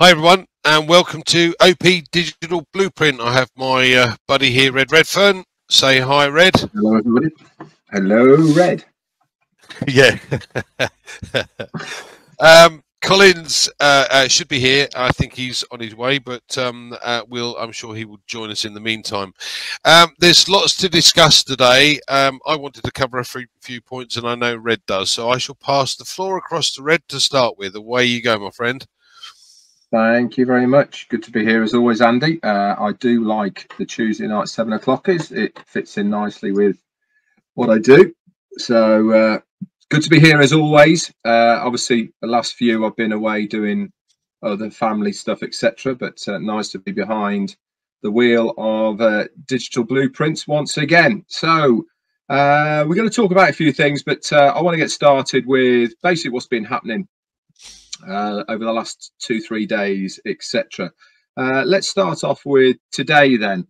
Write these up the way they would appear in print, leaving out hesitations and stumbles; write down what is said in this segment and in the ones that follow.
Hi everyone, and welcome to OP Digital Blueprint. I have my buddy here, Red Redfern. Say hi, Red. Hello, everybody. Hello, Red. Yeah. Collins should be here. I think he's on his way, but I'm sure he will join us in the meantime. There's lots to discuss today. I wanted to cover a few points, and I know Red does, so I shall pass the floor across to Red to start with. Away you go, my friend. Thank you very much. Good to be here as always, Andy. I do like the Tuesday night 7 o'clockers. It fits in nicely with what I do. So good to be here as always. Obviously, the last few I've been away doing other family stuff, etc. But nice to be behind the wheel of Digital Blueprints once again. So we're going to talk about a few things, but I want to get started with basically what's been happening over the last 2-3 days, etc. Let's start off with today then.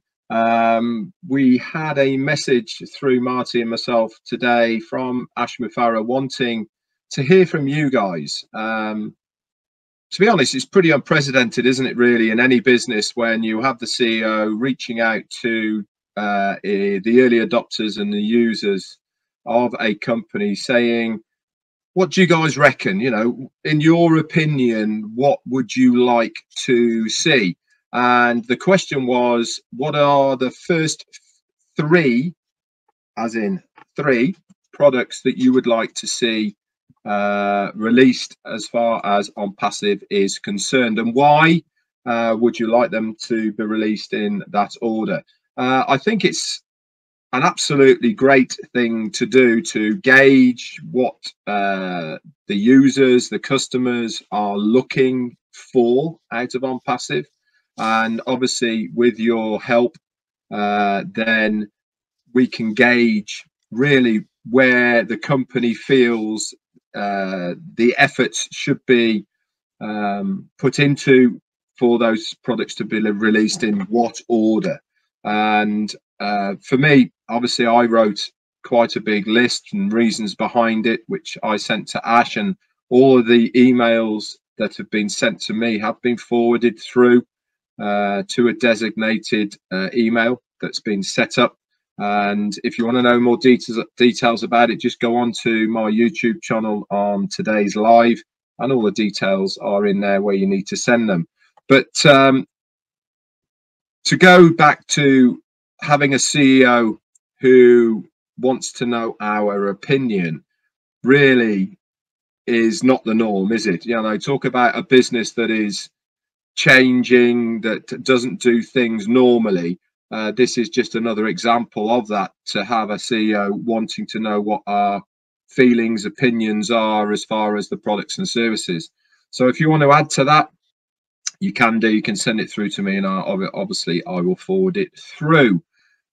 We had a message through Marty and myself today from Ash Mufareh wanting to hear from you guys. To be honest, it's pretty unprecedented, isn't it, really, in any business when you have the CEO reaching out to the early adopters and the users of a company saying, what do you guys reckon? You know, in your opinion, what would you like to see? And the question was, what are the first three, as in three, products that you would like to see released as far as ONPASSIVE is concerned? And why would you like them to be released in that order? I think it's an absolutely great thing to do to gauge what the users, the customers are looking for out of ONPASSIVE. And obviously with your help, then we can gauge really where the company feels the efforts should be put into for those products to be released in what order. And for me, obviously I wrote quite a big list and reasons behind it, which I sent to Ash, and all of the emails that have been sent to me have been forwarded through to a designated email that's been set up. And if you want to know more details about it, just go on to my YouTube channel on today's live, and all the details are in there where you need to send them. But to go back to having a CEO who wants to know our opinion really is not the norm, is it? You know, talk about a business that is changing, that doesn't do things normally. This is just another example of that, to have a CEO wanting to know what our feelings, opinions are as far as the products and services. So if you want to add to that, you can do, you can send it through to me, and obviously I will forward it through.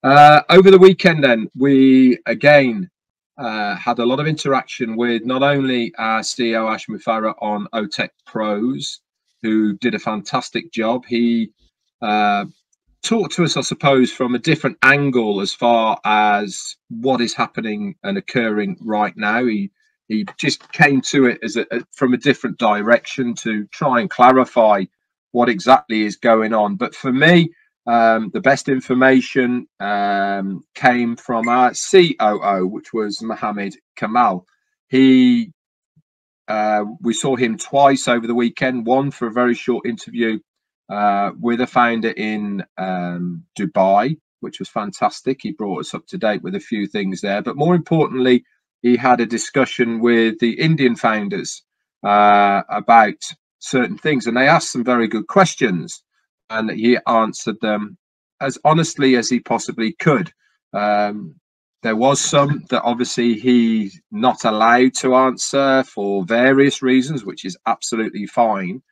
Over the weekend then, we again had a lot of interaction with not only our CEO Ash Mufareh on OTech Pros, who did a fantastic job. He talked to us, I suppose, from a different angle as far as what is happening and occurring right now. He just came to it as from a different direction to try and clarify what exactly is going on. But for me, the best information came from our COO, which was Mohammed Kamal. He we saw him twice over the weekend, one for a very short interview with a founder in Dubai, which was fantastic. He brought us up to date with a few things there. But more importantly, he had a discussion with the Indian founders about certain things, and they asked some very good questions, and he answered them as honestly as he possibly could. There was some that obviously he's not allowed to answer for various reasons, which is absolutely fine.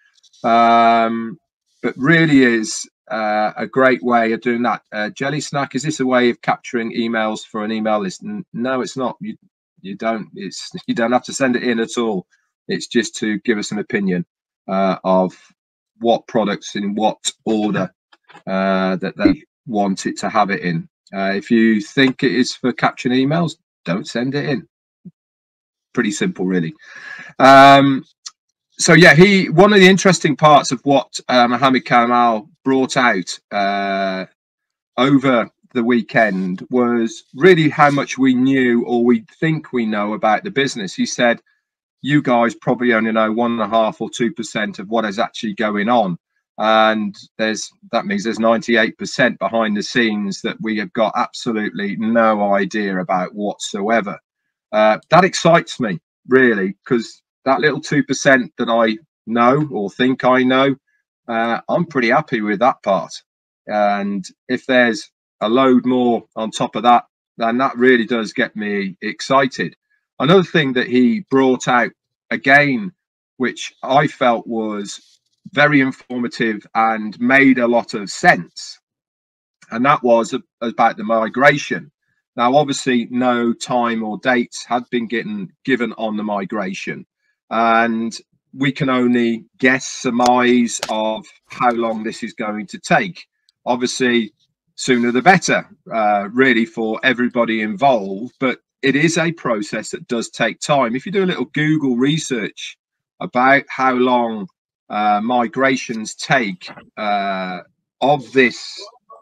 But really is a great way of doing that. Jelly Snack, is this a way of capturing emails for an email list? No, it's not. You don't have to send it in at all. It's just to give us an opinion of what products in what order that they want it to have it in. If you think it is for capturing emails, don't send it in. Pretty simple, really. So yeah, one of the interesting parts of what Mohammed Kamal brought out over the weekend was really how much we knew, or we think we know, about the business. He said, you guys probably only know 1.5 or 2% of what is actually going on. And that means there's 98% behind the scenes that we have got absolutely no idea about whatsoever. That excites me, really, because that little 2% that I know or think I know, I'm pretty happy with that part. And if there's a load more on top of that, then that really does get me excited. Another thing that he brought out again, which I felt was very informative and made a lot of sense, and that was about the migration. Now, obviously, no time or dates had been given on the migration, and we can only guess, surmise of how long this is going to take. Obviously, sooner the better, really, for everybody involved, but it is a process that does take time. If you do a little Google research about how long migrations take of this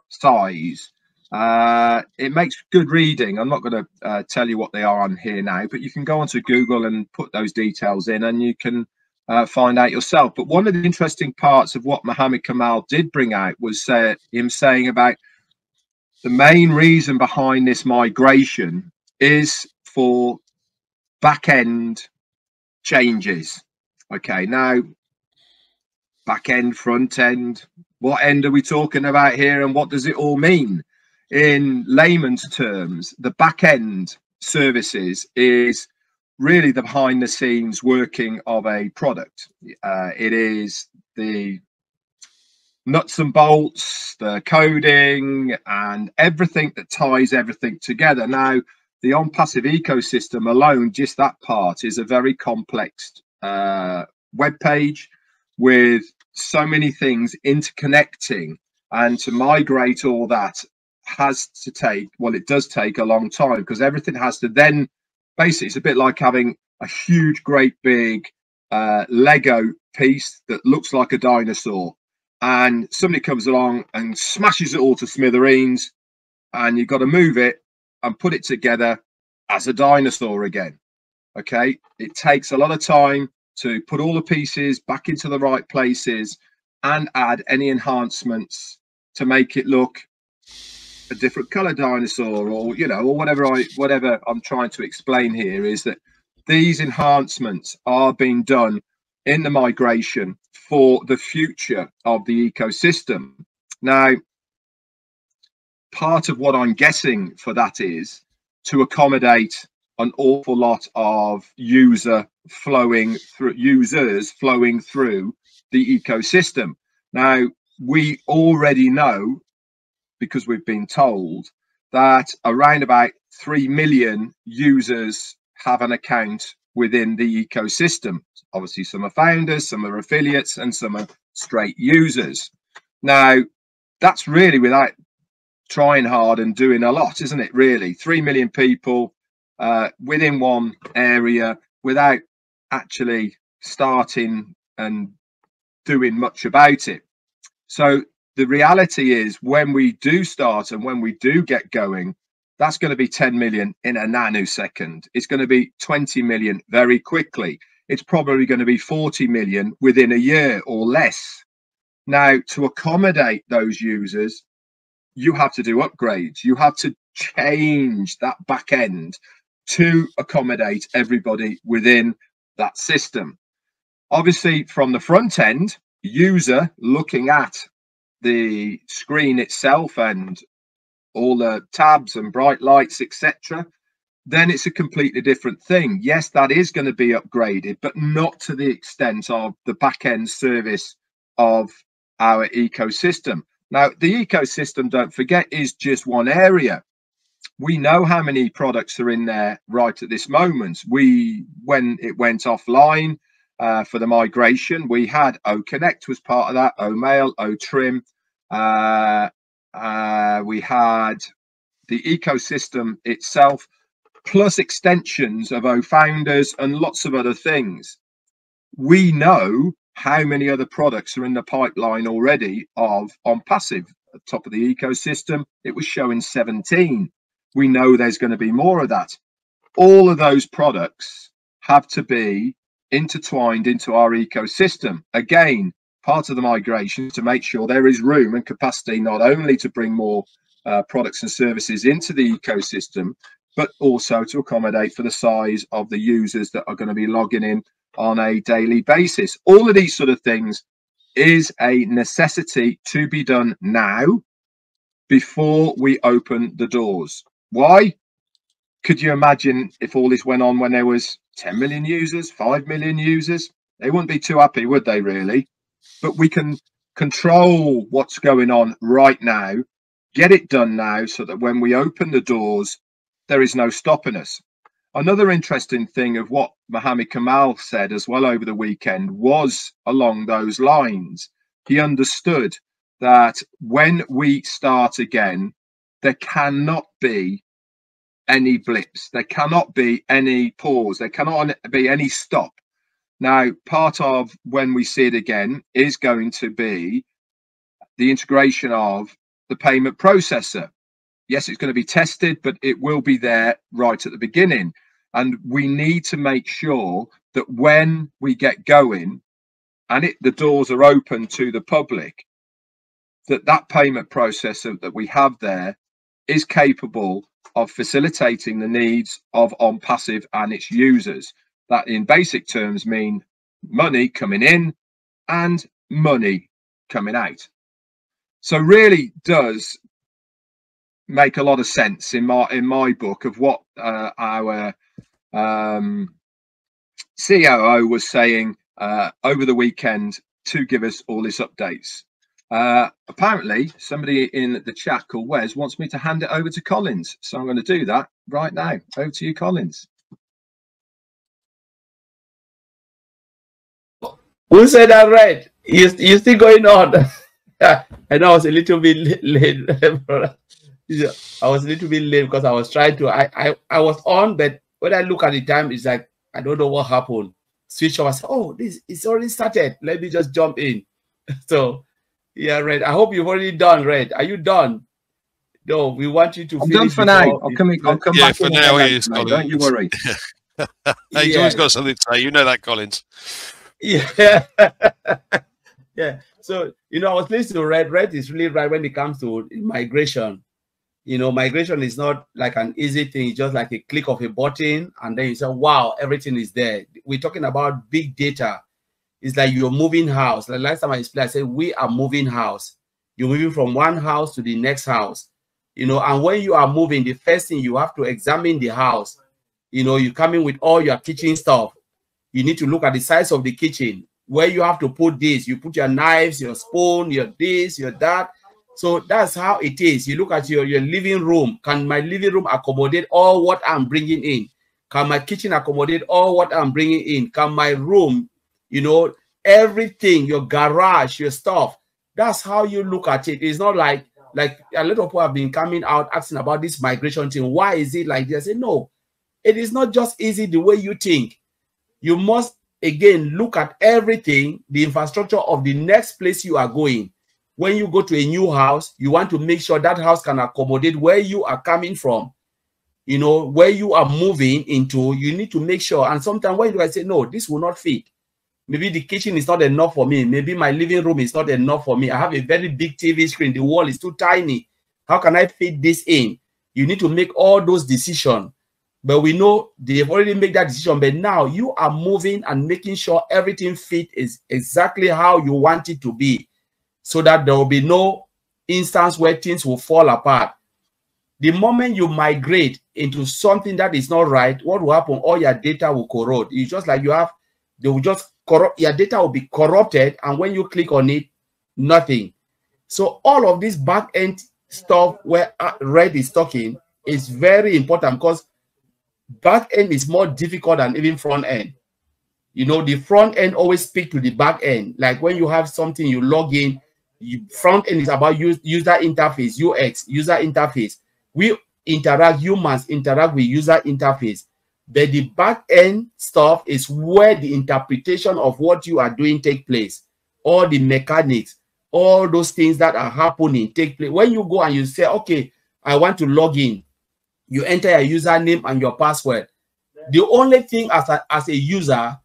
size, it makes good reading. I'm not going to tell you what they are on here now, but you can go onto Google and put those details in, and you can find out yourself. But one of the interesting parts of what Mohammed Kamal did bring out was him saying about the main reason behind this migration is for back-end changes. Okay, now back-end, front-end, what end are we talking about here, and what does it all mean? In layman's terms, the back-end services is really the behind-the-scenes working of a product. It is the nuts and bolts, the coding, and everything that ties everything together. Now, the ONPASSIVE ecosystem alone, just that part, is a very complex web page with so many things interconnecting, and to migrate all that has to take, well, it does take a long time, because everything has to then, basically, it's a bit like having a huge, great big Lego piece that looks like a dinosaur, and somebody comes along and smashes it all to smithereens, and you've got to move it and put it together as a dinosaur again. Okay, it takes a lot of time to put all the pieces back into the right places and add any enhancements to make it look a different color dinosaur, or, you know, or whatever I'm trying to explain here is that these enhancements are being done in the migration for the future of the ecosystem. Now, part of what I'm guessing for that is to accommodate an awful lot of users flowing through the ecosystem. Now, we already know, because we've been told, that around about 3 million users have an account within the ecosystem. Obviously, some are founders, some are affiliates, and some are straight users. Now, that's really without trying hard and doing a lot, isn't it, really? 3 million people within one area without actually starting and doing much about it. So the reality is, when we do start and when we do get going, that's going to be 10 million in a nanosecond. It's going to be 20 million very quickly. It's probably going to be 40 million within a year or less. Now, to accommodate those users, you have to do upgrades. You have to change that back end to accommodate everybody within that system. Obviously, from the front end, user looking at the screen itself and all the tabs and bright lights, etc., then it's a completely different thing. Yes, that is going to be upgraded, but not to the extent of the back end service of our ecosystem. Now, the ecosystem, don't forget, is just one area. We know how many products are in there right at this moment. When it went offline for the migration, we had O-Connect was part of that, OMail, OTrim. We had the ecosystem itself, plus extensions of O-Founders and lots of other things. we know how many other products are in the pipeline already of ONPASSIVE. At the top of the ecosystem, it was showing 17. We know there's going to be more of that. All of those products have to be intertwined into our ecosystem. Again, part of the migration is to make sure there is room and capacity not only to bring more products and services into the ecosystem, but also to accommodate for the size of the users that are going to be logging in on a daily basis. All of these sort of things is a necessity to be done now before we open the doors. Why? Could you imagine if all this went on when there was 10 million users, 5 million users? They wouldn't be too happy, would they, really? But we can control what's going on right now, get it done now, so that when we open the doors, there is no stopping us. Another interesting thing of what Mohammed Kamal said as well over the weekend was along those lines. He understood that when we start again, there cannot be any blips. There cannot be any pause. There cannot be any stop. Now, part of when we see it again is going to be the integration of the payment processor. Yes, it's going to be tested, but it will be there right at the beginning. And we need to make sure that when we get going and the doors are open to the public, that that payment processor that we have there is capable of facilitating the needs of ONPASSIVE and its users. That in basic terms mean money coming in and money coming out. So really does make a lot of sense in my book of what our COO was saying over the weekend to give us all these updates. Apparently somebody in the chat called Wes wants me to hand it over to Collins, so I'm going to do that right now. Over to you, Collins. Who said that? Right, you're still going on. And I was a little bit late. I was a little bit late because I was trying to, I was on, but when I look at the time, it's like, I don't know what happened. Switch off, I said, oh, it's already started. Let me just jump in. So, yeah, Red, I hope you've already done, Red. Are you done? No, we want you to finish. I'm done for now. I'll come back. Yeah, for now he is, Collins. Don't you worry. He's always got something to say. You know that, Collins. Yeah. Yeah. So, you know, I was listening to Red. Red is really right when it comes to migration. You know, migration is not like an easy thing. It's just like a click of a button, and then you say, wow, everything is there. We're talking about big data. It's like you're moving house. Like last time I explained, I said, we are moving house. You're moving from one house to the next house. You know, and when you are moving, the first thing you have to examine the house. You know, you come in with all your kitchen stuff. You need to look at the size of the kitchen, where you have to put this. You put your knives, your spoon, your this, your that. So that's how it is. You look at your living room. Can my living room accommodate all what I'm bringing in? Can my kitchen accommodate all what I'm bringing in? Can my room, you know, everything, your garage, your stuff. That's how you look at it. It's not like a lot of people have been coming out asking about this migration thing. Why is it like this? I say, no, it is not just easy the way you think. You must, again, look at everything, the infrastructure of the next place you are going. When you go to a new house, you want to make sure that house can accommodate where you are coming from, you know, where you are moving into. You need to make sure. And sometimes when you say, no, this will not fit. Maybe the kitchen is not enough for me. Maybe my living room is not enough for me. I have a very big TV screen. The wall is too tiny. How can I fit this in? You need to make all those decisions. But we know they've already made that decision. But now you are moving and making sure everything fits is exactly how you want it to be, so that there will be no instance where things will fall apart. The moment you migrate into something that is not right, what will happen? All your data will corrode. It's just like you have, they will just corrupt, your data will be corrupted, and when you click on it, nothing. So all of this back-end stuff where Red is talking is very important, because back-end is more difficult than even front-end. You know, the front-end always speak to the back-end. Like when you have something, you log in, front end is about user interface, UX, user interface. We interact, humans interact with user interface. But the back end stuff is where the interpretation of what you are doing take place. All the mechanics, all those things that are happening take place. When you go and you say, okay, I want to log in, you enter your username and your password. The only thing as a user,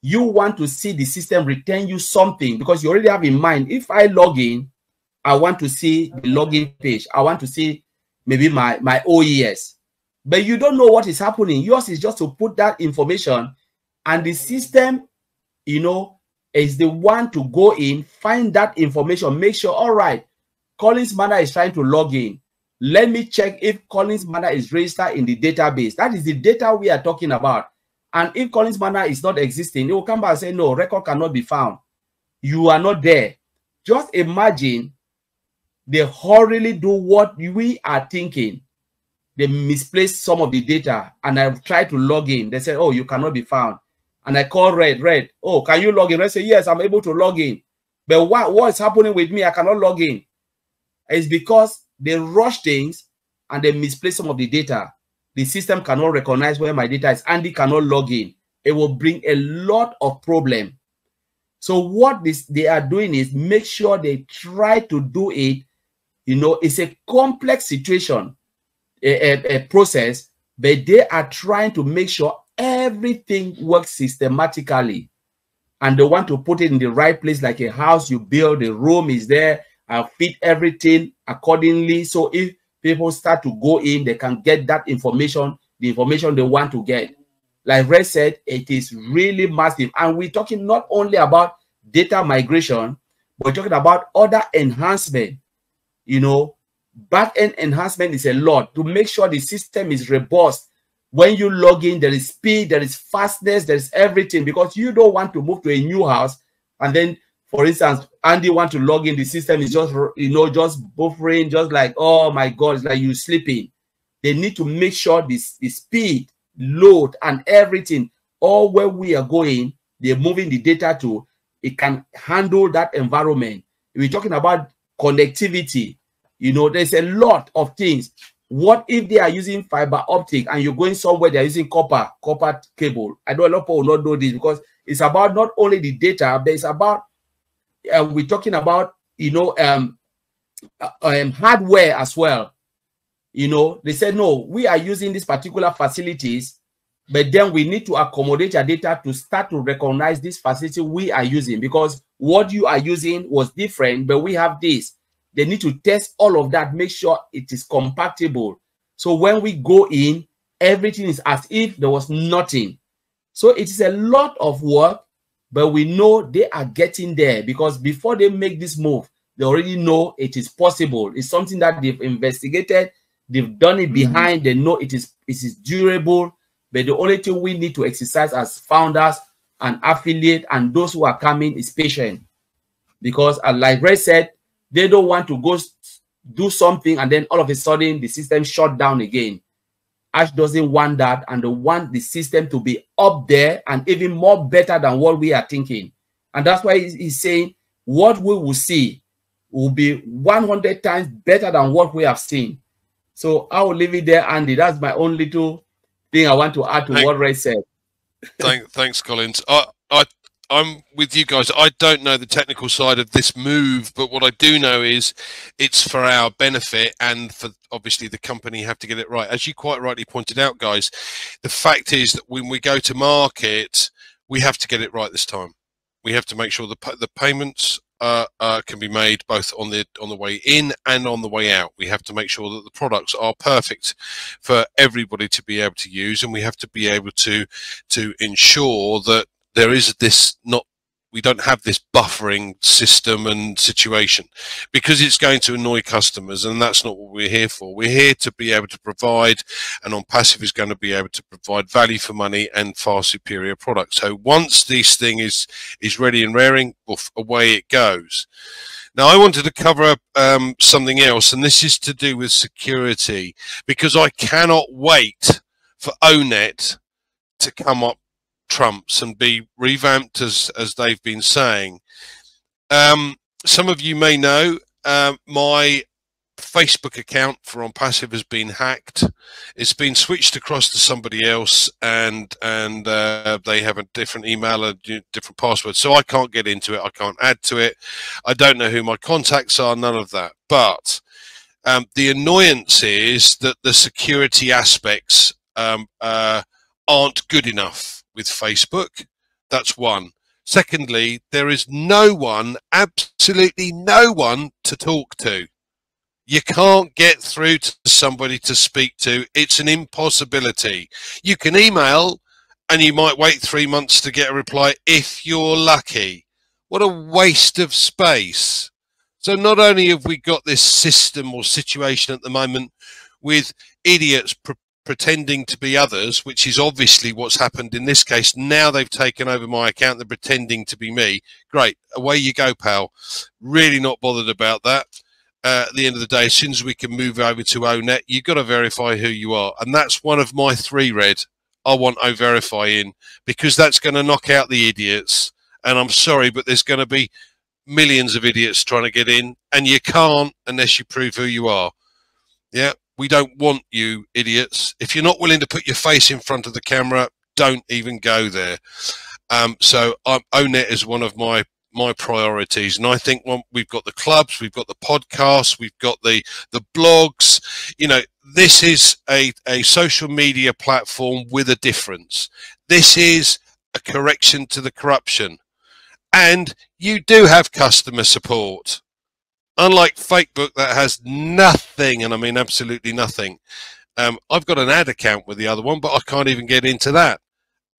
you want to see the system return you something, because you already have in mind, if I log in, I want to see the login page. I want to see maybe my OES. But you don't know what is happening. Yours is just to put that information, and the system, you know, is the one to go in, find that information, make sure, all right, Collins Manda is trying to log in. Let me check if Collins Manda is registered in the database. That is the data we are talking about. And if Collins Manda is not existing, it will come back and say, no, record cannot be found. You are not there. Just imagine they hurriedly do what we are thinking. They misplaced some of the data, and I've tried to log in. They said, oh, you cannot be found. And I call Red. Oh, can you log in? Red said, yes, I'm able to log in. But what is happening with me? I cannot log in. It's because they rush things and they misplace some of the data. The system cannot recognize where my data is. ANDY cannot log in. It will bring a lot of problem. So what they are doing is make sure they try to do it. You know, it's a complex situation. A process, but they are trying to make sure everything works systematically, and they want to put it in the right place, like a house you build, the room is there, I fit everything accordingly. So if people start to go in, they can get that information, the information they want to get. Like Red said, it is really massive, and we're talking not only about data migration, but we're talking about other enhancement, you know. Back-end enhancement is a lot to make sure the system is robust. When you log in, there is speed, there is fastness, there is everything, because you don't want to move to a new house and then, for instance, ANDY want to log in, the system is just, you know, just buffering, just like, oh my God, it's like you sleeping. They need to make sure the speed, load, and everything, all where we are going, they're moving the data to, it can handle that environment. We're talking about connectivity. You know, there's a lot of things. What if they are using fiber optic and you're going somewhere they're using copper cable? I know a lot of people will not know this, because it's about not only the data, but it's about, we're talking about, you know, hardware as well. You know, they said, no, we are using these particular facilities, but then we need to accommodate your data to start to recognize this facility we are using, because what you are using was different, but we have this. They need to test all of that, make sure it is compatible. So when we go in, everything is as if there was nothing. So it is a lot of work, but we know they are getting there, because before they make this move, they already know it is possible. It's something that they've investigated, they've done it behind, they know it is durable. But the only thing we need to exercise as founders and affiliate and those who are coming is patience. Because like Ray said, they don't want to go do something and then all of a sudden the system shut down again. Ash doesn't want that, and they want the system to be up there and even more better than what we are thinking. And that's why he's saying what we will see will be 100 times better than what we have seen. So I will leave it there, ANDY. That's my own little thing I want to add to what Ray said. Thanks, Collins. I'm with you guys. I don't know the technical side of this move, but what I do know is it's for our benefit, and for obviously the company have to get it right. As you quite rightly pointed out, guys, the fact is that when we go to market, we have to get it right this time. We have to make sure the payments can be made both on the way in and on the way out. We have to make sure that the products are perfect for everybody to be able to use, and we have to be able to ensure that there is this we don't have this buffering system and situation, because it's going to annoy customers, and that's not what we're here for. We're here to be able to provide, and ONPASSIVE is going to be able to provide value for money and far superior products. So once this thing is ready and raring, oof, away it goes. Now I wanted to cover up something else, and this is to do with security, because I cannot wait for O-Net to come up trumps and be revamped as they've been saying. Some of you may know my Facebook account for ONPASSIVE has been hacked. It's been switched across to somebody else, and they have a different email, a different password. So I can't get into it. I can't add to it. I don't know who my contacts are, none of that. But the annoyance is that the security aspects aren't good enough with Facebook. That's one. Secondly, there is no one, absolutely no one to talk to. You can't get through to somebody to speak to. It's an impossibility. You can email and you might wait 3 months to get a reply if you're lucky. What a waste of space. So not only have we got this system or situation at the moment with idiots pretending to be others, which is obviously what's happened in this case. Now they've taken over my account. They're pretending to be me. Great. Away you go, pal. Really not bothered about that. At the end of the day, as soon as we can move over to O-Net, you've got to verify who you are. And that's one of my three red. I want O-Verify in, because that's going to knock out the idiots. And I'm sorry, but there's going to be millions of idiots trying to get in. And you can't unless you prove who you are. Yeah, we don't want you idiots. If you're not willing to put your face in front of the camera, don't even go there. So O-Net is one of my priorities, and I think we've got the clubs, we've got the podcasts, we've got the blogs. You know, this is a social media platform with a difference. This is a correction to the corruption, and you do have customer support, unlike Facebook that has nothing, and I mean absolutely nothing. I've got an ad account with the other one, but I can't even get into that,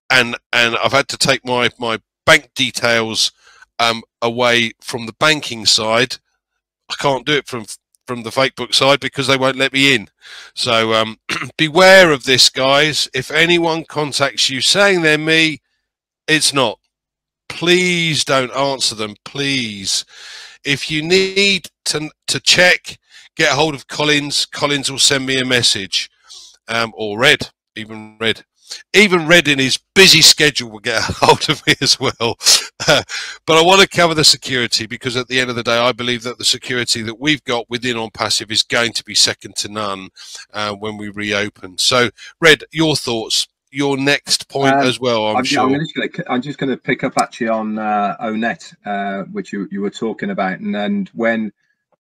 and I've had to take my bank details away from the banking side. I can't do it from the Facebook side because they won't let me in. So beware of this, guys. If anyone contacts you saying they're me, it's not. Please don't answer them, please. If you need to check, get a hold of Collins. Collins will send me a message, or Red, even Red in his busy schedule will get a hold of me as well. But I want to cover the security, because at the end of the day, I believe that the security that we've got within ONPASSIVE is going to be second to none when we reopen. So, Red, your thoughts, your next point as well, I'm sure. I'm just going to pick up actually on O-Net, which you were talking about. And when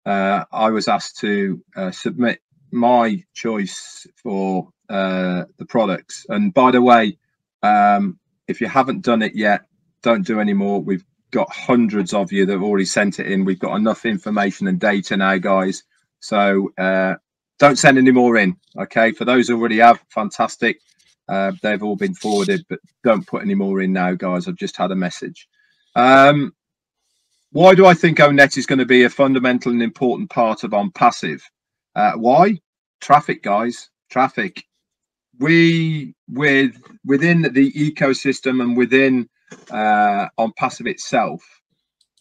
I was asked to submit my choice for the products, and by the way, if you haven't done it yet, don't do any more. We've got hundreds of you that have already sent it in. We've got enough information and data now, guys, so don't send any more in, okay? For those who already have, fantastic, they've all been forwarded, but don't put any more in now, guys. I've just had a message. Why do I think O-Net is going to be a fundamental and important part of ONPASSIVE? Why? Traffic, guys, traffic. Within the ecosystem and within ONPASSIVE itself,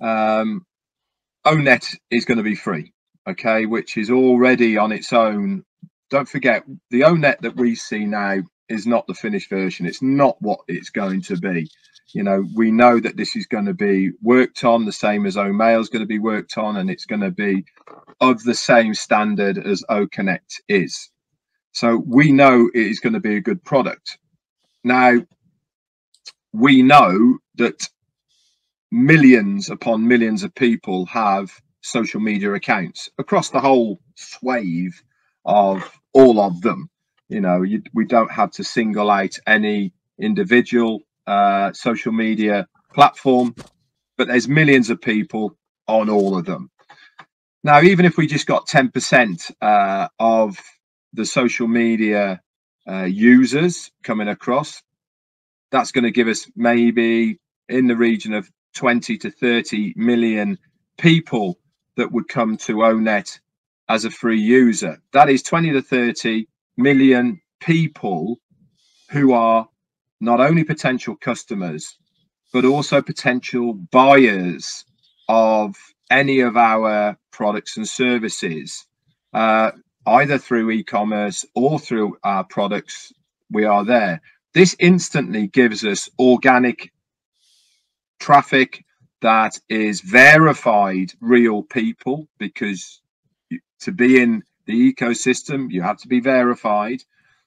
O-Net is going to be free, okay, which is already on its own. Don't forget, the O-Net that we see now is not the finished version. It's not what it's going to be. You know, we know that this is going to be worked on the same as OMail is going to be worked on, and it's going to be of the same standard as OConnect is. So we know it is going to be a good product. Now, we know that millions upon millions of people have social media accounts across the whole swathe of all of them. You know, we don't have to single out any individual social media platform, but there's millions of people on all of them. Now, even if we just got 10% of the social media users coming across, that's going to give us maybe in the region of 20 to 30 million people that would come to O-Net as a free user. That is 20 to 30 million people who are not only potential customers, but also potential buyers of any of our products and services, either through e-commerce or through our products. We are there. This instantly gives us organic traffic that is verified real people, because to be in the ecosystem, you have to be verified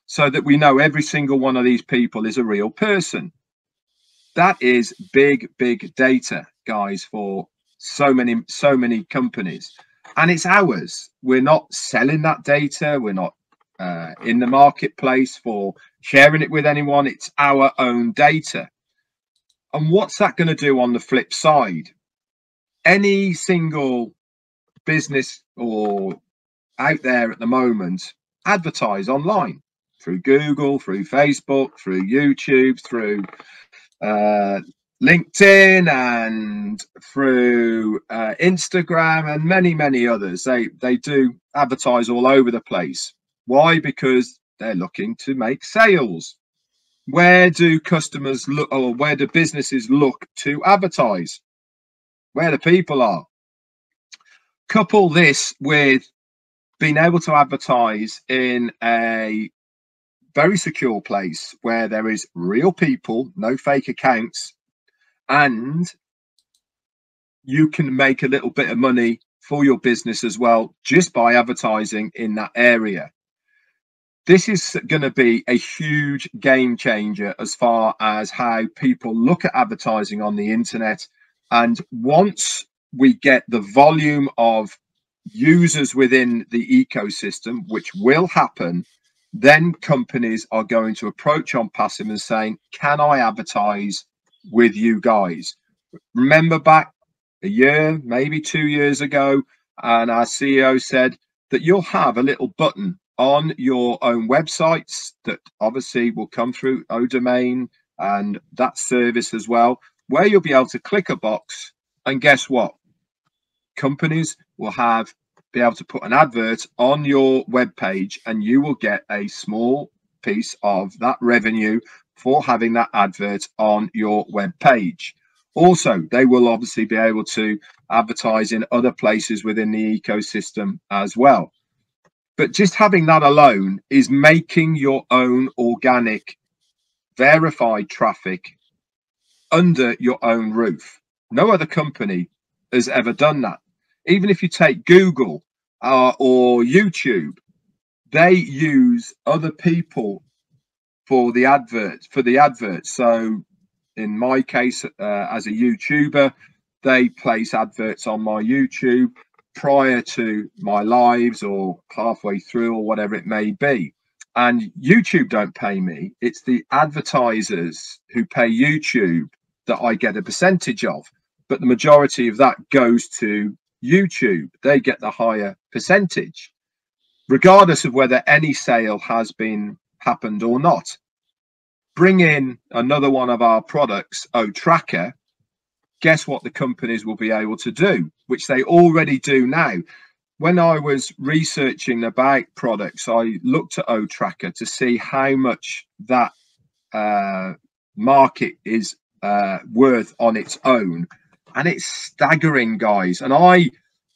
so that we know every single one of these people is a real person. That is big, big data, guys, for so many companies. And it's ours. We're not selling that data. We're not in the marketplace for sharing it with anyone. It's our own data. And what's that going to do on the flip side? Any single business or out there at the moment advertise online through Google, through Facebook, through YouTube, through LinkedIn, and through Instagram, and many others. They do advertise all over the place. Why? Because they're looking to make sales. Where do customers look, or where do businesses look to advertise? Where the people are. Couple this with being able to advertise in a very secure place where there is real people, no fake accounts, and you can make a little bit of money for your business as well just by advertising in that area. This is going to be a huge game changer as far as how people look at advertising on the internet. And once we get the volume of users within the ecosystem, which will happen, then companies are going to approach ONPASSIVE and saying, can I advertise with you guys? Remember back a year, maybe 2 years ago, and our CEO said that you'll have a little button on your own websites that obviously will come through ODomain and that service as well, where you'll be able to click a box, and guess what? Companies will be able to put an advert on your web page, and you will get a small piece of that revenue for having that advert on your web page. Also, they will obviously be able to advertise in other places within the ecosystem as well. But just having that alone is making your own organic, verified traffic under your own roof. No other company has ever done that. Even if you take Google or YouTube, they use other people for the adverts. So in my case, as a YouTuber, they place adverts on my YouTube prior to my lives or halfway through or whatever it may be. And YouTube don't pay me. It's the advertisers who pay YouTube that I get a percentage of. But the majority of that goes to YouTube. They get the higher percentage, regardless of whether any sale has been happened or not. Bring in another one of our products, OTracker. Guess what the companies will be able to do, which they already do now. When I was researching about products, I looked at OTracker to see how much that market is worth on its own, and it's staggering, guys. And I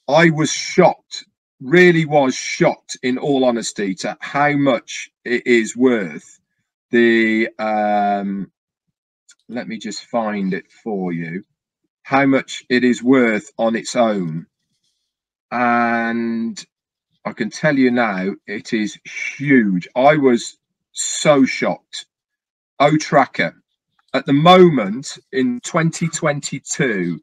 was shocked, really was shocked, in all honesty, to how much it is worth. The let me just find it for you, how much it is worth on its own. And I can tell you now, it is huge. I was so shocked. OTracker at the moment in 2022,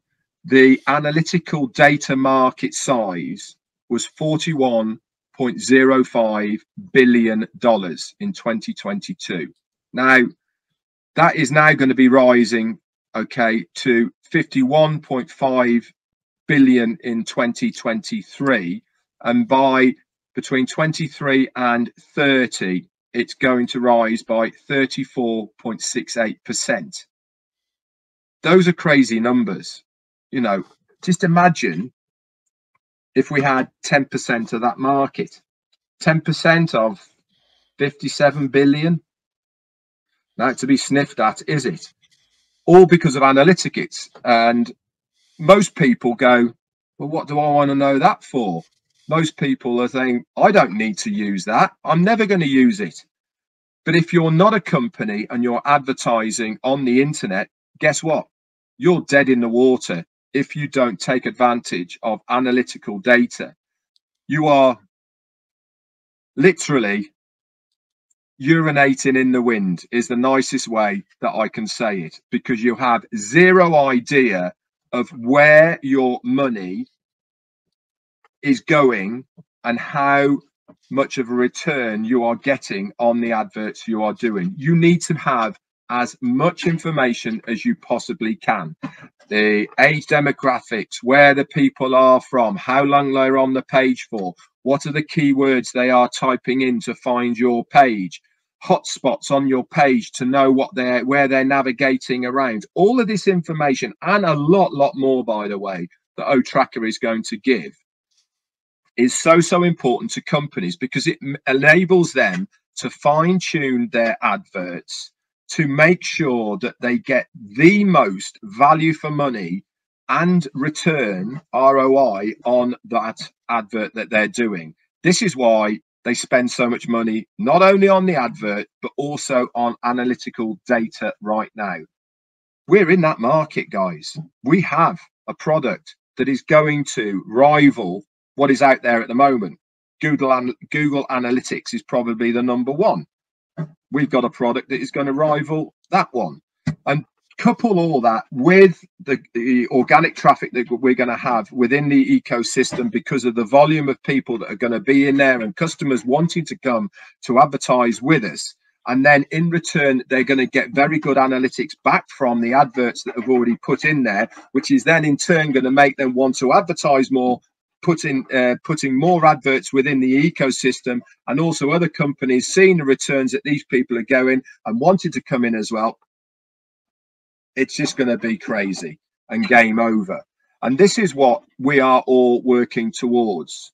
the analytical data market size was $41.05 billion in 2022. Now, that is now going to be rising, okay, to $51.5 billion in 2023. And by between 23 and 30, it's going to rise by 34.68%. Those are crazy numbers. You know, just imagine if we had 10% of that market, 10% of 57 billion, not to be sniffed at, is it? All because of analytics. And most people go, well, what do I want to know that for? Most people are saying, I don't need to use that. I'm never going to use it. But if you're not a company and you're advertising on the internet, guess what? You're dead in the water. If you don't take advantage of analytical data, you are Literally, urinating in the wind is the nicest way that I can say it, because you have zero idea of where your money is going and how much of a return you are getting on the adverts you are doing. You need to have as much information as you possibly can. The age demographics, where the people are from, how long they're on the page for, what are the keywords they are typing in to find your page, hotspots on your page to know what they're, where they're navigating around. All of this information, and a lot more, by the way, that OTracker is going to give, is so important to companies, because it enables them to fine tune their adverts to make sure that they get the most value for money and return ROI on that advert that they're doing. This is why they spend so much money, not only on the advert, but also on analytical data right now. We're in that market, guys. We have a product that is going to rival what is out there at the moment. Google Analytics is probably the number one. We've got a product that is going to rival that one, and couple all that with the organic traffic that we're going to have within the ecosystem, because of the volume of people that are going to be in there and customers wanting to come to advertise with us. And then in return, they're going to get very good analytics back from the adverts that have already put in there, which is then in turn going to make them want to advertise more, putting more adverts within the ecosystem. And also other companies seeing the returns that these people are going and wanting to come in as well. It's just going to be crazy and game over. And this is what we are all working towards.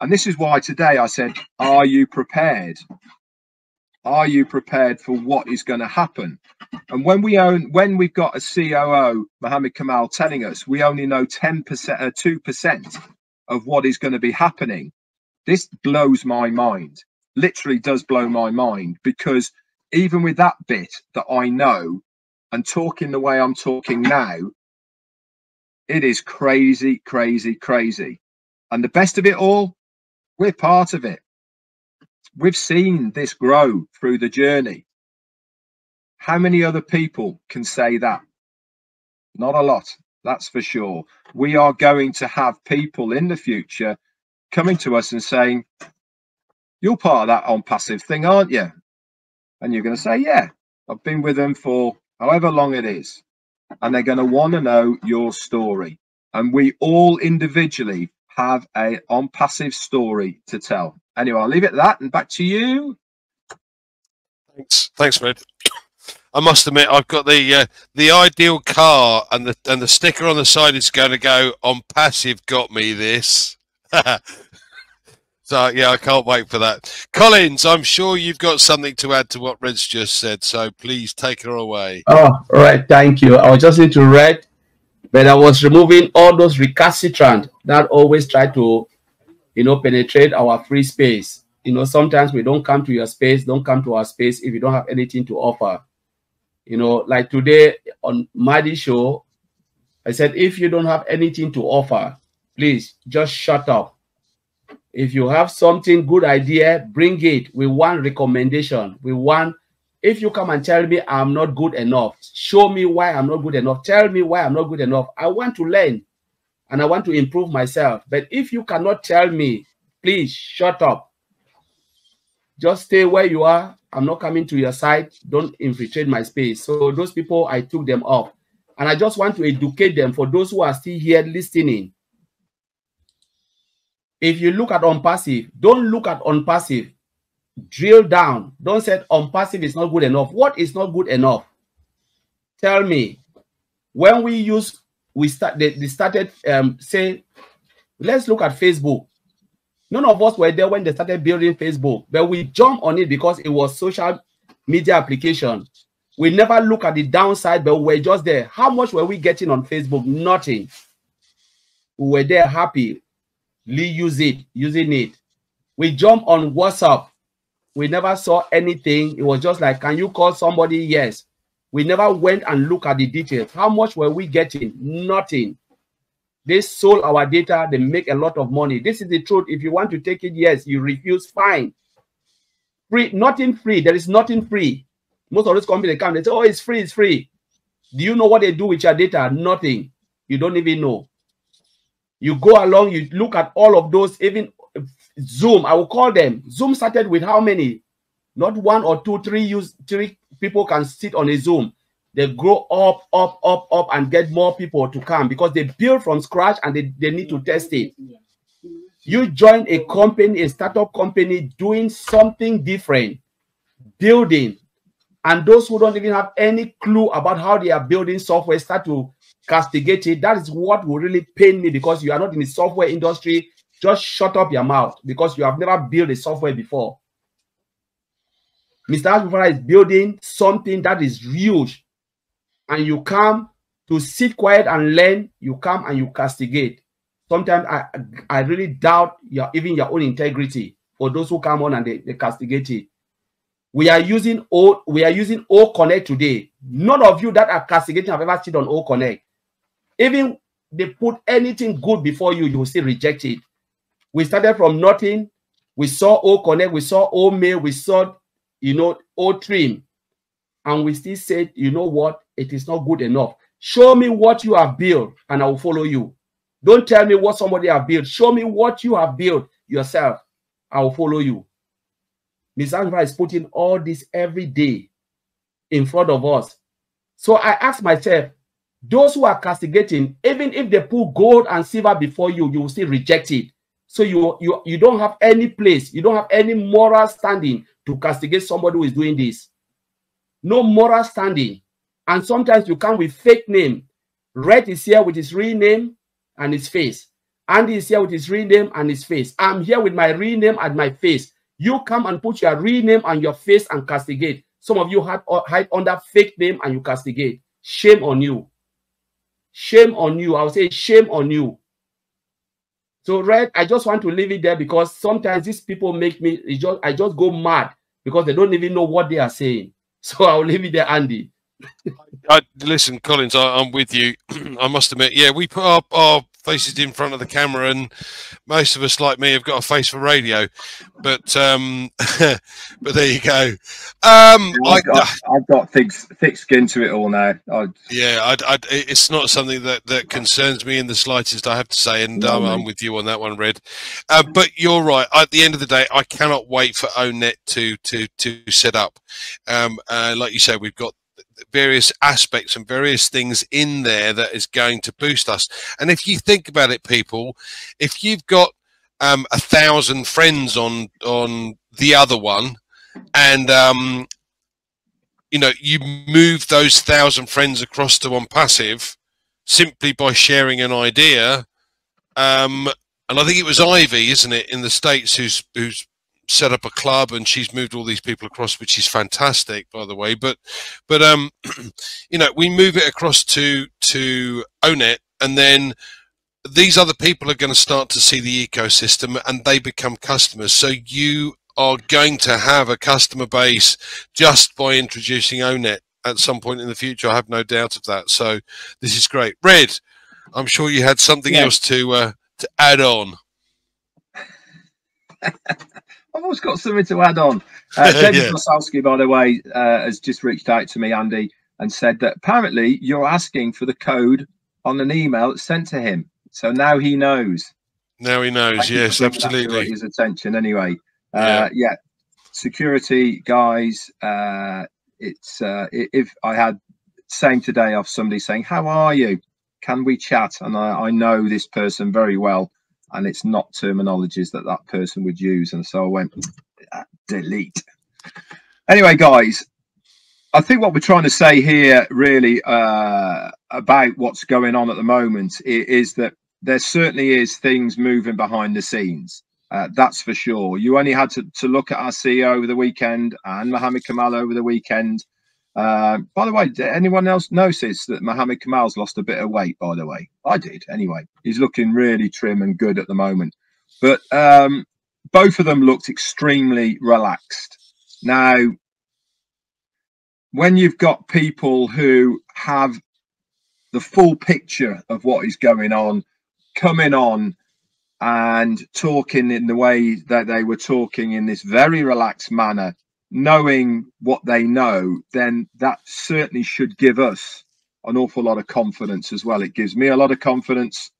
And this is why today I said, are you prepared? Are you prepared for what is going to happen? And when we've got a COO, Mohammed Kamal, telling us we only know 10% or 2% of what is going to be happening, this blows my mind. Literally does blow my mind, because even with that bit that I know and talking the way I'm talking now, it is crazy, crazy, crazy. And the best of it all, we're part of it. We've seen this grow through the journey. How many other people can say that? Not a lot, that's for sure. We are going to have people in the future coming to us and saying, you're part of that ONPASSIVE thing, aren't you? And you're going to say, yeah, I've been with them for however long it is. And they're going to want to know your story. And we all individually have a ONPASSIVE story to tell. Anyway, I'll leave it at that and back to you. Thanks. Thanks, Red. I must admit, I've got the ideal car, and the sticker on the side is going to go, ONPASSIVE got me this. So, yeah, I can't wait for that. Collins, I'm sure you've got something to add to what Red's just said, so please take her away. Oh, right. Thank you. I was just into Red, but I was removing all those recalcitrant that always try to, you know, penetrate our free space. You know, sometimes we don't come to your space, don't come to our space if you don't have anything to offer. You know, like today on Maddie's show, I said, if you don't have anything to offer, please just shut up. If you have something, good idea, bring it. We want recommendation. We want, if you come and tell me I'm not good enough, show me why I'm not good enough. Tell me why I'm not good enough. I want to learn and I want to improve myself. But if you cannot tell me, please shut up. Just stay where you are. I'm not coming to your side. Don't infiltrate my space. So those people, I took them up. And I just want to educate them for those who are still here listening. If you look at ONPASSIVE, don't look at ONPASSIVE. Drill down. Don't say ONPASSIVE is not good enough. What is not good enough? Tell me. When we use, say, let's look at Facebook. None of us were there when they started building Facebook, but we jumped on it because it was social media application. We never look at the downside, but we're just there. How much were we getting on Facebook? Nothing. We were there happy. using it. We jump on WhatsApp. We never saw anything. It was just like, can you call somebody? Yes. We never went and looked at the details. How much were we getting? Nothing. They sold our data. They make a lot of money. This is the truth. If you want to take it, yes. You refuse, fine. free, nothing free. There is nothing free. Most of these companies come, they say, oh, it's free, it's free. Do you know what they do with your data? Nothing. You don't even know. You go along, you look at all of those, even Zoom, I will call them. Zoom started with how many? Not one or two, three people can sit on a Zoom. They grow up, and get more people to come because they build from scratch and they need to test it. You join a company, a startup company doing something different, building. And those who don't even have any clue about how they are building software start to castigate it. That is what will really pain me, because you are not in the software industry. Just shut up your mouth, because you have never built a software before. Mr. Ash Mufareh is building something that is huge. And you come to sit quiet and learn. You come and you castigate. Sometimes I really doubt even your own integrity for those who come on and they castigate it. We are using O-Connect today. None of you that are castigating have ever sit on O-Connect. Even they put anything good before you, you will still reject it. We started from nothing. We saw O-Connect, we saw OMail, we saw, you know, OTrim. And we still said, you know what? It is not good enough. Show me what you have built and I will follow you. Don't tell me what somebody have built. Show me what you have built yourself. I will follow you. Ms. Angela is putting all this every day in front of us. So I ask myself, those who are castigating, even if they put gold and silver before you, you will still reject it. So you don't have any place, you don't have any moral standing to castigate somebody who is doing this. No moral standing. And sometimes you come with fake name. Red is here with his real name and his face. Andy is here with his real name and his face. I'm here with my real name and my face. You come and put your real name and your face and castigate. Some of you hide under fake name and you castigate. Shame on you. Shame on you. I would say shame on you. So, Red, I just want to leave it there, because sometimes these people make me, I just go mad because they don't even know what they are saying. So I'll leave it there, Andy. Listen, Collins, I'm with you. I must admit, yeah, we put up our faces in front of the camera, and most of us, like me, have got a face for radio, but but there you go. I've got thick skin to it all now. It's not something that concerns me in the slightest, I have to say, and I'm with you on that one, Red. But you're right. At the end of the day, I cannot wait for O-Net to set up. Like you say, we've got various aspects and various things in there that is going to boost us. And if you think about it, people, if you've got 1,000 friends on the other one, and you know, you move those 1,000 friends across to ONPASSIVE simply by sharing an idea. And I think it was Ivy, isn't it, in the States, who's set up a club, and she's moved all these people across, which is fantastic, by the way. But you know, we move it across to O-Net, and then these other people are going to start to see the ecosystem, and they become customers. So you are going to have a customer base just by introducing O-Net at some point in the future. I have no doubt of that. So this is great. Red, I'm sure you had something else to add on. I've always got something to add on. David Kosowski, by the way, has just reached out to me, Andy, and said that apparently you're asking for the code on an email that's sent to him. So now he knows. Now he knows, yes, absolutely. His attention anyway. Yeah, security, guys, if I had, same today, of somebody saying, how are you? Can we chat? And I know this person very well, and it's not terminologies that person would use. And so I went, delete. Anyway, guys, I think what we're trying to say here really about what's going on at the moment is that there certainly is things moving behind the scenes. That's for sure. You only had to look at our CEO over the weekend and Mohammed Kamal over the weekend. By the way, did anyone else notice that Mohammed Kamal's lost a bit of weight, by the way? I did, anyway. He's looking really trim and good at the moment. But both of them looked extremely relaxed. Now, when you've got people who have the full picture of what is going on, coming on and talking in the way that they were talking in this very relaxed manner, knowing what they know, then that certainly should give us an awful lot of confidence as well. It gives me a lot of confidence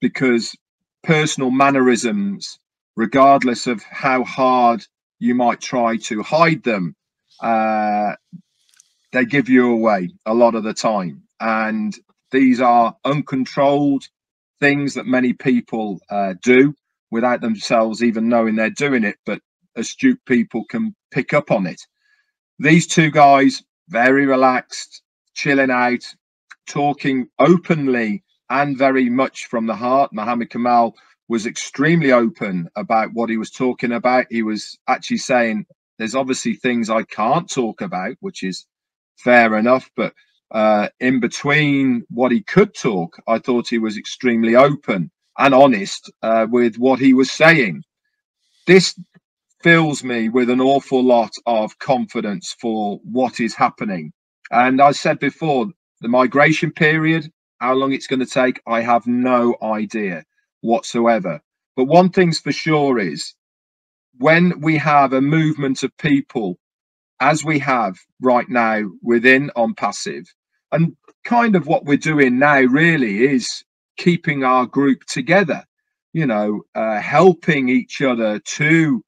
because personal mannerisms, regardless of how hard you might try to hide them, they give you away a lot of the time. And these are uncontrolled things that many people do without themselves even knowing they're doing it, but astute people can pick up on it. These two guys, very relaxed, chilling out, talking openly and very much from the heart. Mohammed Kamal was extremely open about what he was talking about. He was actually saying there's obviously things I can't talk about, which is fair enough, but in between what he could talk, I thought he was extremely open and honest with what he was saying. This fills me with an awful lot of confidence for what is happening. And I said before, the migration period, how long it's going to take, I have no idea whatsoever. But one thing's for sure is when we have a movement of people, as we have right now within ONPASSIVE, and kind of what we're doing now really is keeping our group together, you know, helping each other to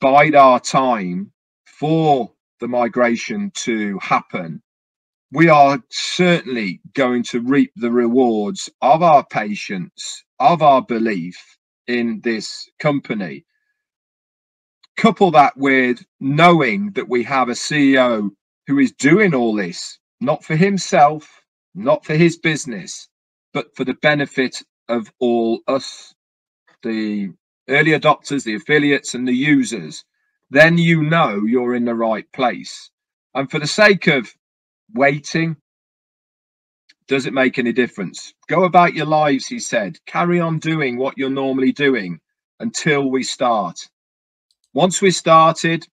bide our time for the migration to happen. We are certainly going to reap the rewards of our patience, of our belief in this company. Couple that with knowing that we have a CEO who is doing all this, not for himself, not for his business, but for the benefit of all us, the early adopters, the affiliates and the users, then you know you're in the right place. And for the sake of waiting, does it make any difference? Go about your lives, he said. Carry on doing what you're normally doing until we start. Once we started,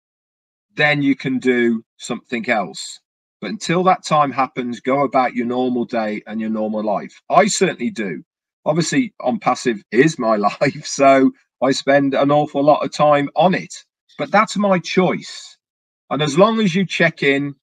then you can do something else. But until that time happens, go about your normal day and your normal life. I certainly do. Obviously, ONPASSIVE is my life, so I spend an awful lot of time on it. But that's my choice. And as long as you check in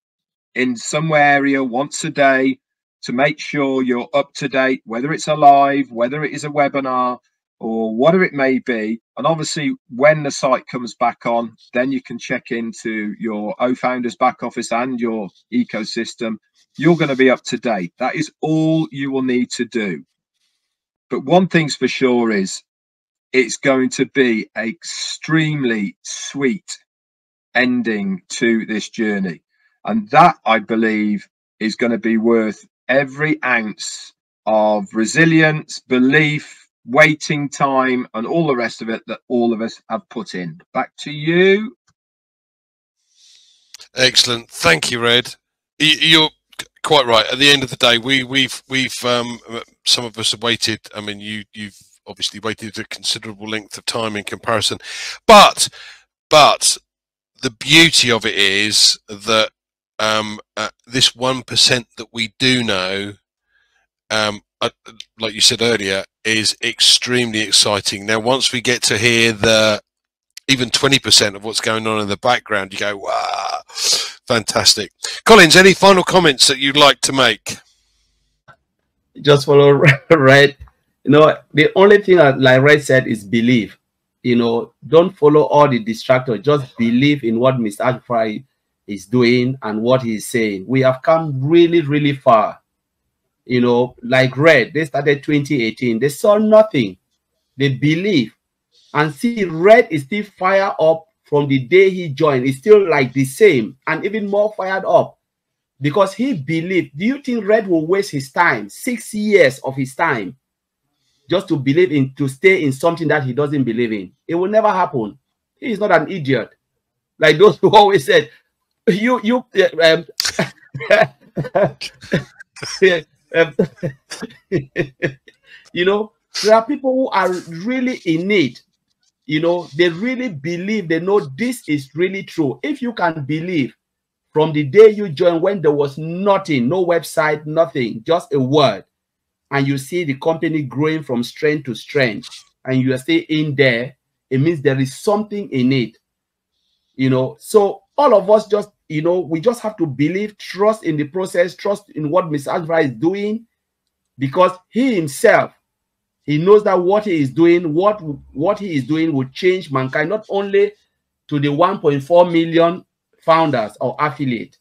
some area once a day to make sure you're up to date, whether it's a live, whether it is a webinar, or whatever it may be. And obviously, when the site comes back on, then you can check into your O-Founders back office and your ecosystem. You're going to be up to date. That is all you will need to do. But one thing's for sure is it's going to be an extremely sweet ending to this journey. And that, I believe, is going to be worth every ounce of resilience, belief, waiting time and all the rest of it that all of us have put in. Back to you. Excellent, thank you, Red. You're quite right. At the end of the day, we've some of us have waited. I mean, you've obviously waited a considerable length of time in comparison, but the beauty of it is that this 1% that we do know, like you said earlier, is extremely exciting. Now, once we get to hear the even 20% of what's going on in the background, you go, wow, fantastic. Collins, any final comments that you'd like to make? Just follow Red. You know, the only thing that, like Red said, is believe. You know, don't follow all the distractors. Just believe in what Mr. Mufareh is doing and what he's saying. We have come really, really far. You know, like Red, they started 2018. They saw nothing. They believe. And see, Red is still fired up from the day he joined. It's still like the same and even more fired up because he believed. Do you think Red will waste his time, 6 years of his time, just to believe in, to stay in something that he doesn't believe in? It will never happen. He is not an idiot. Like those who always said, you know, there are people who are really in need. You know, they really believe, they know this is really true. If you can believe from the day you joined, when there was nothing, no website, nothing, just a word, and you see the company growing from strength to strength, and you are still in there, it means there is something in it, you know. So all of us just, you know, we just have to believe, trust in the process, trust in what Mr. Alvarez is doing, because he himself, he knows that what he is doing, what he is doing will change mankind, not only to the 1.4 million founders or affiliate,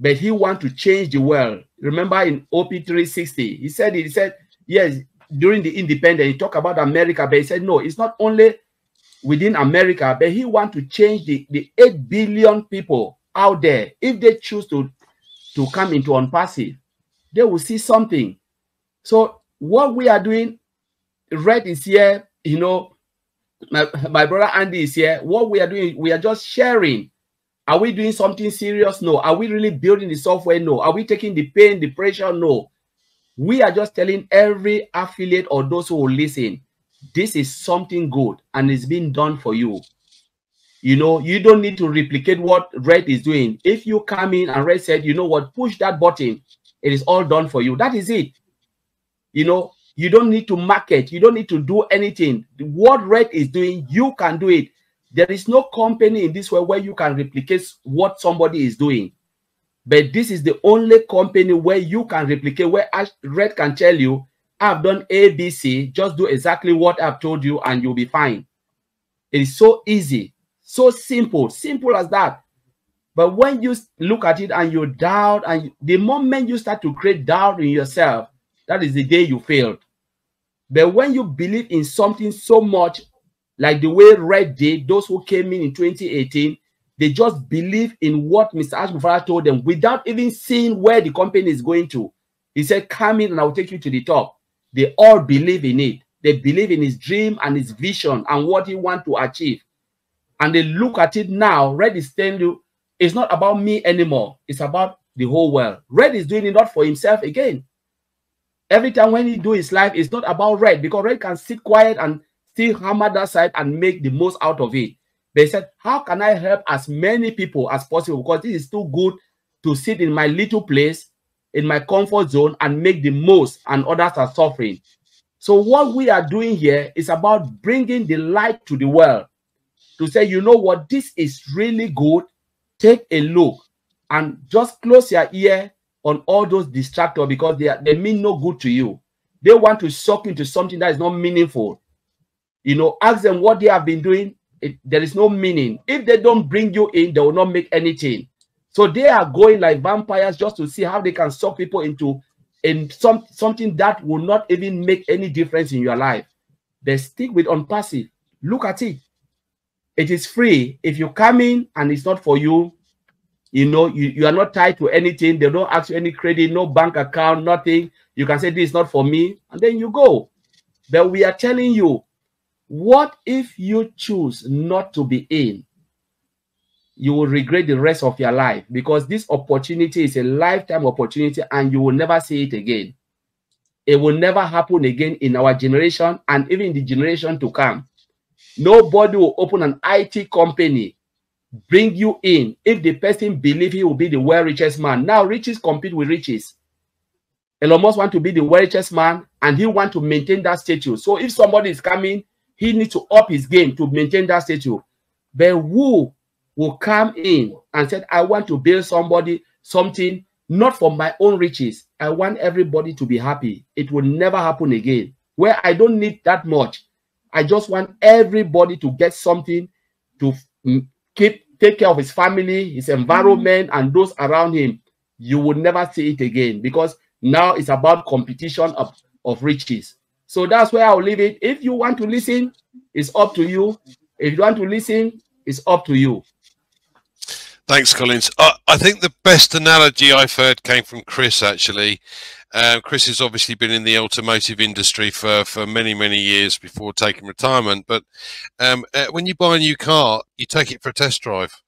but he wants to change the world. Remember in OP360, he said, yes, during the independent, he talked about America, but he said, no, it's not only within America, but he wants to change the 8 billion people out there. If they choose to come into ONPASSIVE, they will see something. So what we are doing, Red is here, you know, my brother Andy is here. What we are doing, we are just sharing. Are we doing something serious? No. Are we really building the software? No. Are we taking the pain, the pressure? No. We are just telling every affiliate or those who will listen, this is something good and it's being done for you. You know, you don't need to replicate what Red is doing. If you come in and Red said, you know what, push that button, it is all done for you. That is it. You know, you don't need to market. You don't need to do anything. What Red is doing, you can do it. There is no company in this world where you can replicate what somebody is doing. But this is the only company where you can replicate, where Red can tell you, I've done ABC, just do exactly what I've told you and you'll be fine. It is so easy, so simple, simple as that. But when you look at it and you doubt, and the moment you start to create doubt in yourself, that is the day you failed. But when you believe in something so much, like the way Red did, those who came in 2018, they just believe in what Mr. Ash Mufareh told them without even seeing where the company is going to. He said, come in and I'll take you to the top. They all believe in it. They believe in his dream and his vision and what he wants to achieve. And they look at it now. Red is telling you, it's not about me anymore. It's about the whole world. Red is doing it not for himself again. Every time when he do his life, it's not about Red, because Red can sit quiet and still hammer that side and make the most out of it. They said, how can I help as many people as possible? Because this is too good to sit in my little place, in my comfort zone, and make the most, and others are suffering. So what we are doing here is about bringing the light to the world, to say, you know what, this is really good. Take a look and just close your ear on all those distractors, because they mean no good to you. They want to suck into something that is not meaningful. You know, ask them what they have been doing. There is no meaning. If they don't bring you in, they will not make anything. So they are going like vampires just to see how they can suck people into something that will not even make any difference in your life. They stick with ONPASSIVE. Look at it. It is free. If you come in and it's not for you, you know, you are not tied to anything. They don't ask you any credit, no bank account, nothing. You can say, this is not for me. And then you go. But we are telling you, what if you choose not to be in? You will regret the rest of your life, because this opportunity is a lifetime opportunity and you will never see it again. It will never happen again in our generation and even the generation to come. Nobody will open an IT company, bring you in, if the person believes he will be the world's richest man. Now riches compete with riches. Elon Musk wants to be the world's richest man and he wants to maintain that status. So if somebody is coming, he needs to up his game to maintain that statue. But who will come in and said, I want to build something, not for my own riches. I want everybody to be happy. It will never happen again. Where I don't need that much. I just want everybody to get something to take care of his family, his environment, and those around him. You will never see it again, because now it's about competition of riches. So that's where I'll leave it. If you want to listen, it's up to you. If you want to listen, it's up to you. Thanks, Collins. I think the best analogy I've heard came from Chris, actually. Chris has obviously been in the automotive industry for many, many years before taking retirement. But when you buy a new car, you take it for a test drive.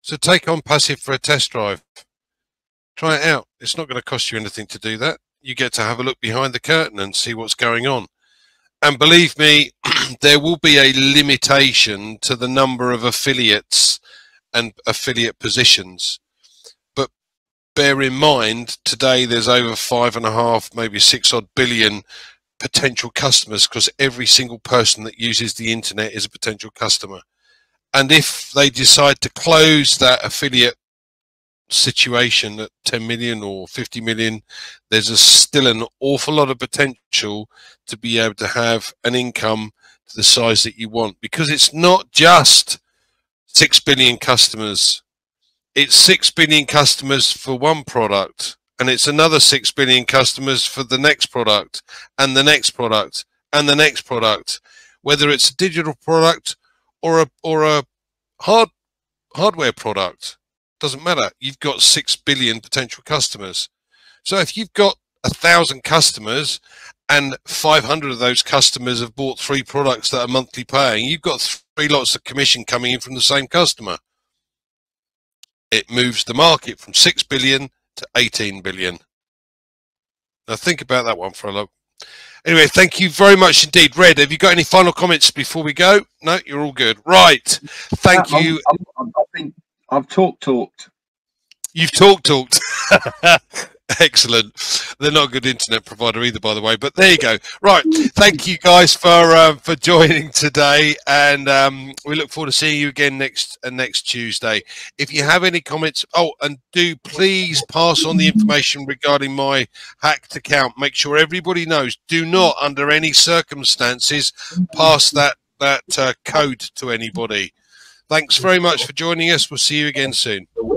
So take ONPASSIVE for a test drive. Try it out. It's not going to cost you anything to do that. You get to have a look behind the curtain and see what's going on. And believe me, there will be a limitation to the number of affiliates and affiliate positions. But bear in mind today there's over 5.5, maybe 6 odd billion potential customers, because every single person that uses the internet is a potential customer. And if they decide to close that affiliate situation at 10 million or 50 million, there's still an awful lot of potential to be able to have an income to the size that you want, because it's not just 6 billion customers. It's 6 billion customers for one product, and it's another 6 billion customers for the next product, and the next product, and the next product, whether it's a digital product or a hardware product. Doesn't matter. You've got 6 billion potential customers. So if you've got 1,000 customers and 500 of those customers have bought 3 products that are monthly paying, you've got 3 lots of commission coming in from the same customer. It moves the market from 6 billion to 18 billion. Now think about that one for a look. Anyway, thank you very much indeed. Red, have you got any final comments before we go? No, you're all good. Right. Thank you. I think I've talked. You've talked. Excellent. They're not a good internet provider either, by the way, but there you go. Right, thank you guys for joining today, and we look forward to seeing you again next Tuesday. If you have any comments, and do please pass on the information regarding my hacked account. Make sure everybody knows, do not under any circumstances pass that code to anybody. Thanks very much for joining us. We'll see you again soon.